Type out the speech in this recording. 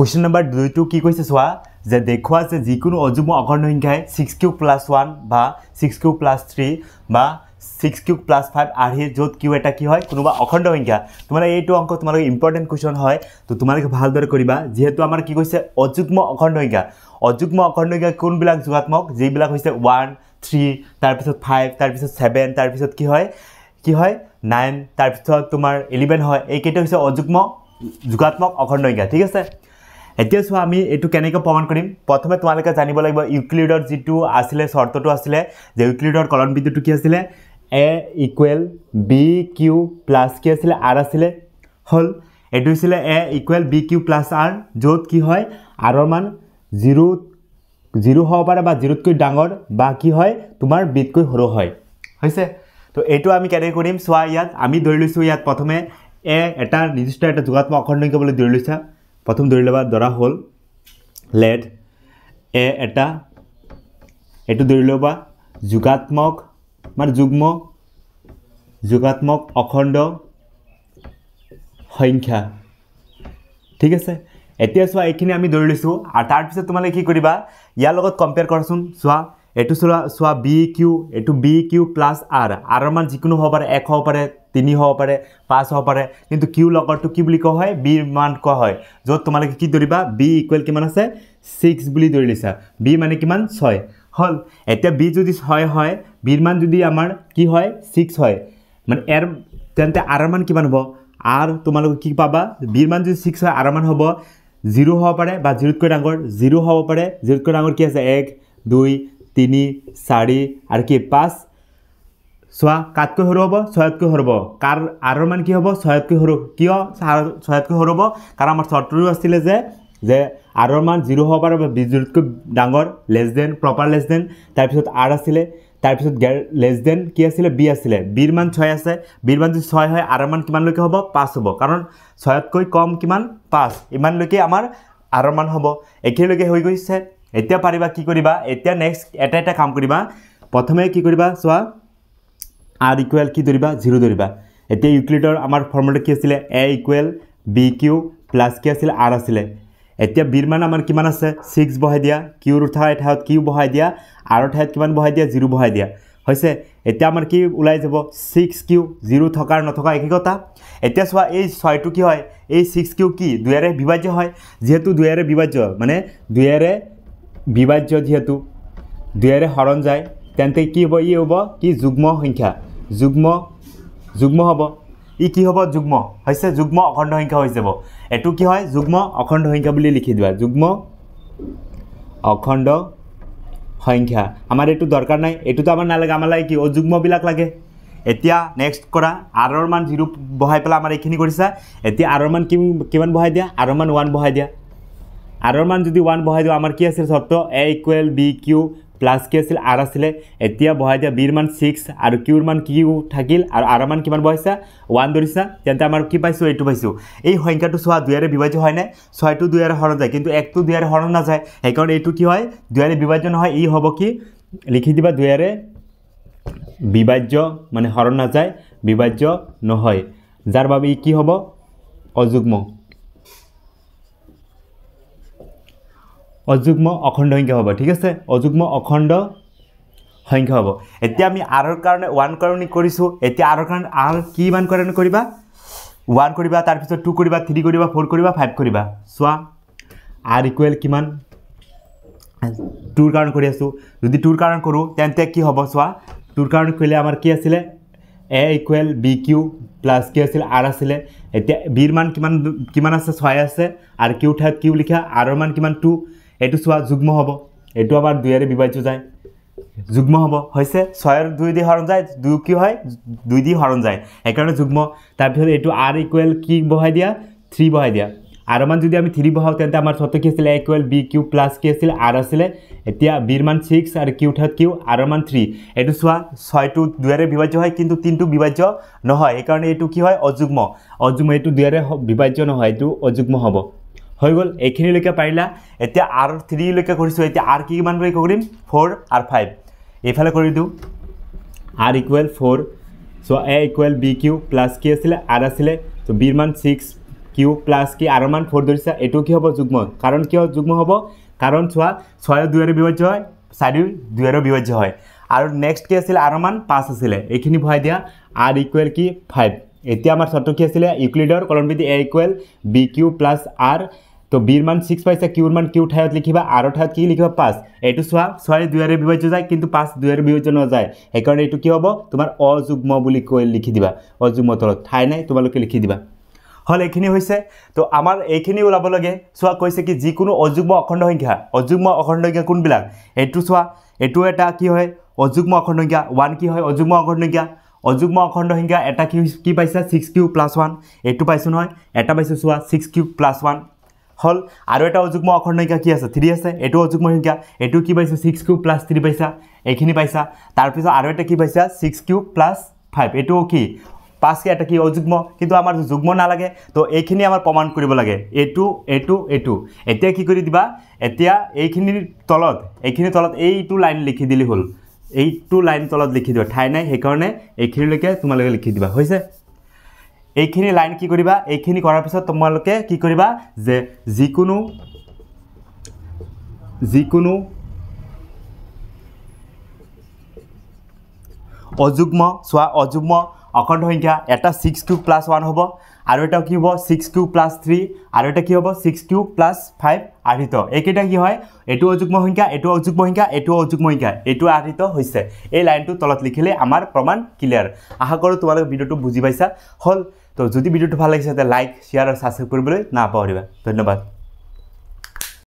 Question number दुई तो कि कैसे चुआ जे देखा जे जिको अजुम अघर्ण संख्या 6³ + 1 बा 6³ + 3 बा 6³ + 5 आढ़ी जो किऊ एटा कि है क्या अखंड संख्या। तुम ये अंक तुम इम्पर्टेन्ट क्वेश्चन है तो तुम भल्द करा जीतु आम कि कैसे अजुग्म अखंड संख्या। अजुग्म अखंड संख्या कौनबा जुगात्मक जीविल 1, 3 5 7 कि 9 तुम 11 है यकटा है अजुग्म जुगात्मक अखंड संख्या। ठीक है एतिया चुआ आम यू के प्रमाण करम प्रथम तुम लोग जान लगे यूक्लिडर जी आसे शर्त आसे यूक्लिडर कलन विद्युत कि आसे A = BQ + कि आसे आर आसे हल यू A = BQ + R जो कि है आर मान 0 हम पे जिरोतक डांगर बा कि है तुम बीतक सर है। तो यू आम के चुआ इतनी दौड़ लीसो इतना प्रथम एटा निर्दिष्ट एट जुगात्मक अखंड संख्या दौड़ लीसा प्रथम दौड़ लबा दौरा हल लेट एट दौड़ लबा जुगात्मक मान जुग्म जुगात्मक अखंड संख्या। ठीक है एतिया चुआ ये आम दौड़ लीसो तार पास तुम लोग कि यार कम्पेयर करासुन चुआ यू चुआ BQ + R आर मान जिको हम पे 1 हम पे 3 हम पे 5 हम पे कि Q लगर तो कि क्या है B मान क्या है जो तुम लोग कि दौड़ा B = कि 6 दौड़ लीसा B मान कि 6 हल एटा B जो 6 है B मान जो आम कि 6 है मैं एर ते आर मान कि हम आर तुम लोग कि पाबा B मान जो 6 है आर मान हम 0 हम पे जिरोतक डांगर 0 हम पे जिरोतक डांगर कि आसे 1, 2, 3, 4 चुआ कतको सर हम 6 सर हम कार आर मान कि हम 6 सर क्या 6 सर हम कारण आम शर्तु आसे आर मान 0 हम पे जिरोतक डांगर लेस देन प्रपार लेस देन तार आर आसे तार लेस देन कि आसे बीर मान 6 आसे बीर मान जो 6 है आर मान किमान हम 5 हम कारण 6 कम कि 5 इमानलें आम आर मान हम एखेलेक हो गई से। एतिया पारिबा कि करिबा एतिया नेक्स्ट एटा एटा काम करिबा प्रथमे कि करिबा चुआ R = कि दौड़ा 0 दौड़ा एतिया यूक्लिडर आमार फॉर्मुला कि आছিলে A = BQ + कि आছিলে R आছিলে एतिया बीर मान आमार किमान आसे 6 बहाय दिया Qर ठाय ठायत Q बहाय दिया R ठायत किमान बहाय दिया 0 बहाय दिया होइसे एतिया आमार कि उलाय যাব 6Q 0 थकार नथका एक कथा। एतिया चुआ ए 6 टु कि हय ए 6Q कि दुयारे विभाज्य हय जेहेतु दुयारे विभाज्य माने दुयारे विभाज्य जीतु दुयारे हरण जाए तेंते कि हम ये हम कि जुग्म संख्या जुग्म जुग्म हम इ कि हम जुग्म है जुग्म अखंड संख्या हो जाब यू कि है जुग्म अखंड संख्या लिखी दिया जुग्म अखंड संख्या आम यू दरकार ना यू तो आम नागे आम लगे कि अजुग्म लगे। एतिया नेक्स्ट करा आर मान 0 बहाय पे आम ये करसा आर मान कि बहाय दिया आर मान 1 बहाय दिया आर मान जो 1 बहाय दिया आम कि आसे शर्त A = BQ + कि आसे आर आसे बहाय दिया बीर मान 6 और Qर मान Q थकिल और आर मान कि बहासा 1 दौड़सा तेंते आम कि पासी यू पासी संख्या चुआ दुयारे विभाज्य है ना 6 दुयारे हरण जाए कि 1 तो दुयारे हरण ना जाए सैकारण यू कि है दुयारे विभाज्य नय हम कि लिखी दिबा दुयारे विभाज्य माने हरण ना जाए विभाज्य नहय जार बाबे कि हम अजुग्म अजुग्म अखंड संख्या हम। ठीक है अजुग्म अखंड संख्या हम एतिया आम आर कारण 1 कारण आर कारण आर कि मान कारण 1 करिबा तार पिছত 2 करिबा 3 करिबा 4 करिबा 5 करिबा चुआ R = कि 2 कारण करि आसु यदि 2 कारण करूँ तेंते कि हम चुआ 2 कारण करिले आमार कि आसिले A = BQ + कि आसिले R आसिले एतिया बीर मान कि आसे 6 आसे आर Q ठायत Q लिखा आर मान कि 2 यू चुआ जुग्म हम यू आम दुयारे विभाज्य जाए जुग्म हम से 6 दी हरण जाए 2 कि है 2 दी हरण जाए सैकारण जुग्म तार यू R = कि बहाय दिया 3 बहाय दिया आर मान जो 3 बहाओ तेंते आम शर्त कि आसे A = BQ + कि आसे आर आसे बीर मान 6 और Q ठायत Q आर मान 3 यू चुआ 6 दुयारे विभाज्य है किन्तु 3 विभाज्य नहय सैकारण यू कि है अजुग्म अजुग्म यू दुयारे विभाज्य नहय यू अजुग्म हम हो गल एखिनिलैक पारिला। एतिया R3 करसो आर कि मान करिम 4 और 5 एफाले कर दू R = 4 सो A = BQ + कि आसे आर आसे बीर मान 6 किऊ प्लस कि आर मान फोर धरसा एटू कि हम जुग्म कारण कि जुग्म हम कारण छुआ छय दुएर विभज्य है चारि दुएर विभज्य है और नेक्स्ट कि आसिले आर मान पाँच आसिले ये भय दिया आर इक्वेल कि फाइव एतिया आमार शर्त कि आसिले इक्लिडर कलन with a equal b q plus r तो बीर मान सिक्स पाइसा किउर मान किऊ ठायत लिखा आर ठायत कि लिखा पाँच यू चुआ छय दुएर विभज्य जाए कि पाँच दुएर विभज्य न जाए सैकरण यू कि हम तुम अजुग्म लिखिदा अजुग्म तल ठाई ना तुम लोग लिखी दिबा हल ये तो आमार ये ओलबलगे चुआ कैसे कि जिको अजुग्म अखंड संख्या कौनबा यू चुआ यू एटा कि है अजुग्म अखंड संख्या वन कि है अजुग्म अखंड संख्या एटा कि पाइसा सिक्स किऊ प्लस वन यू पाई ना एट पाई चुआ सिक्स किऊ प्लस वन हल और एट अजुग्म अखंड संख्या कि थ्री आसे यू अजुग्म संख्या यू कि पाइसा सिक्स किऊ प्लस थ्री पाइसा ये पाइसा तार पास और एट कि पाइसा सिक्स किऊ प्लस फाइव यू कि पाँच के एट कि अजुग्म किंतु आमार जुग्म नालागे तो ये आम प्रमाण करिब लागे एटू एटू एटू एतिया कि करि दिबा एतिया एखिनिर तलत एइटू लाइन लिखि दिली हल एइटू लाइन तलत लिखि दिबा ठाई नाइ हेकारणे एखिनिरलेके तुमालोके लिखि दिबा होइसे एइखिनि लाइन कि करिबा एइखिनि करार पिছত तुमालोके कि करिबा जे जिकुनु अजुग्म चुआ अजुग्म अखंड संख्या एटा सिक्स किऊ प्लस वन हम और एट कि हम सिक्स किऊ प्लस थ्री और एट कि हम सिक्स किऊ प्लस फाइव आहृत एकटा कि है यू अजुग्म संख्या यू अजुग्म संख्या यू अजुग्म संख्या यू आहृत होइसे ए लाइन तो तलत लिखिले आमार प्रमाण क्लियर आशा करूँ तुम लोग भिडियो बुझी पाइसा हल तो जो भिडियो भल लगे लाइक शेयर और सब्सक्राइब ना पाहरिबा धन्यवाद।